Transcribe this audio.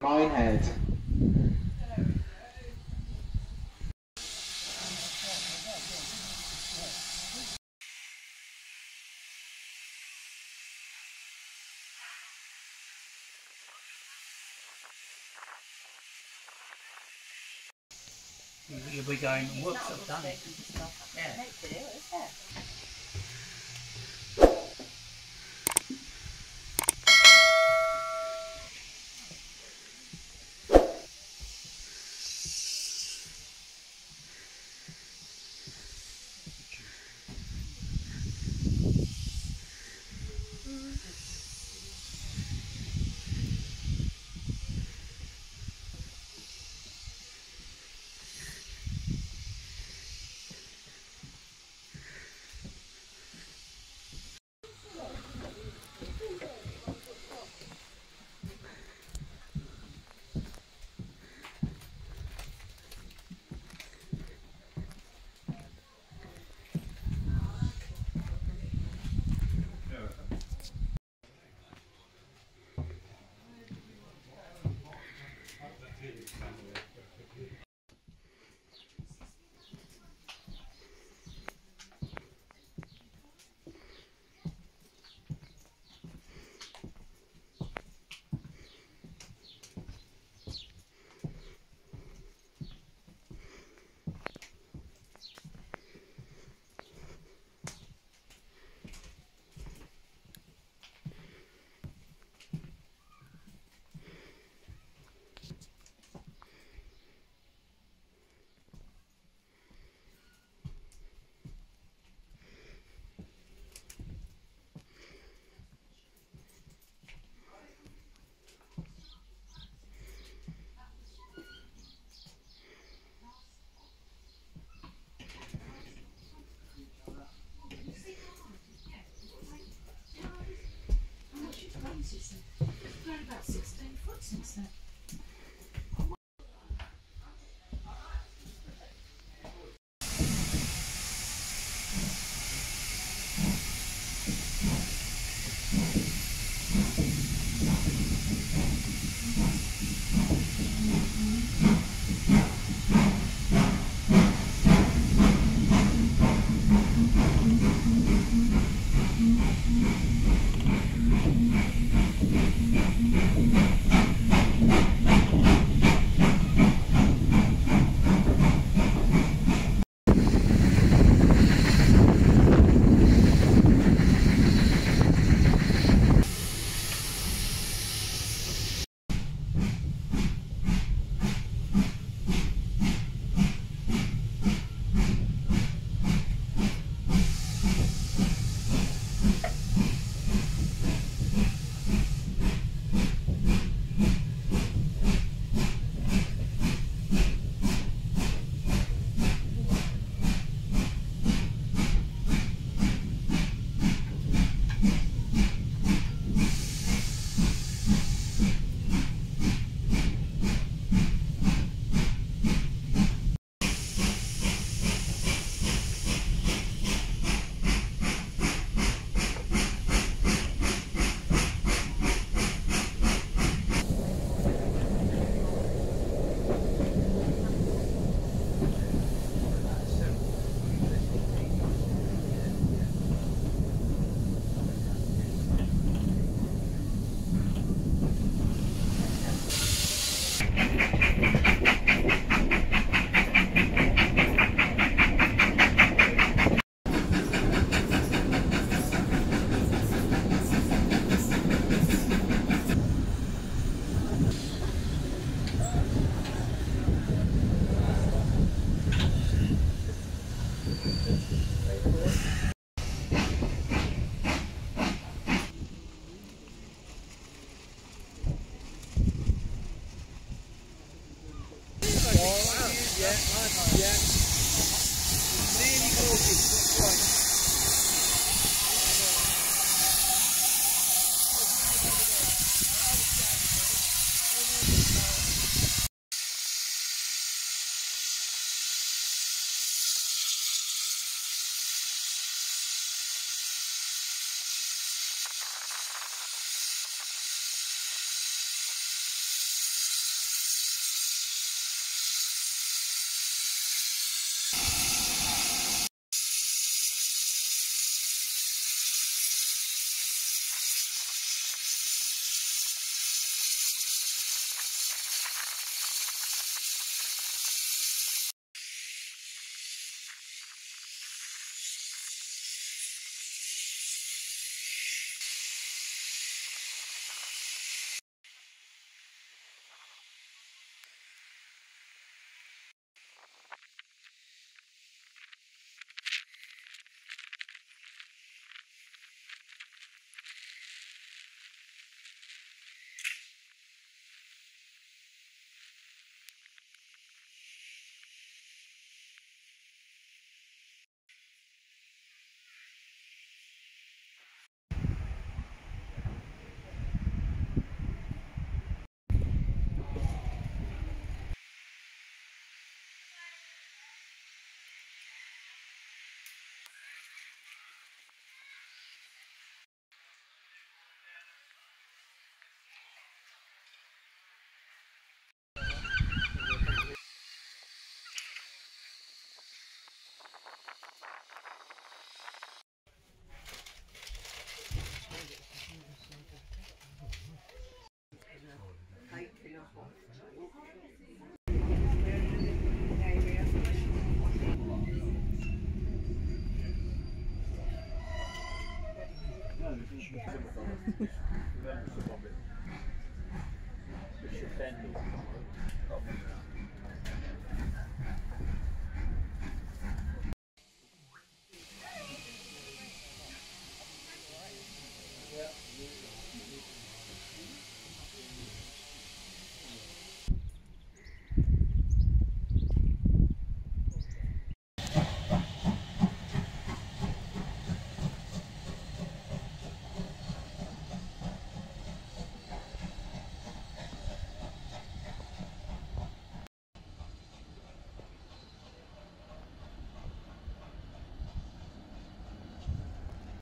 my head. You'll be going, whoops, I've done it. Yeah.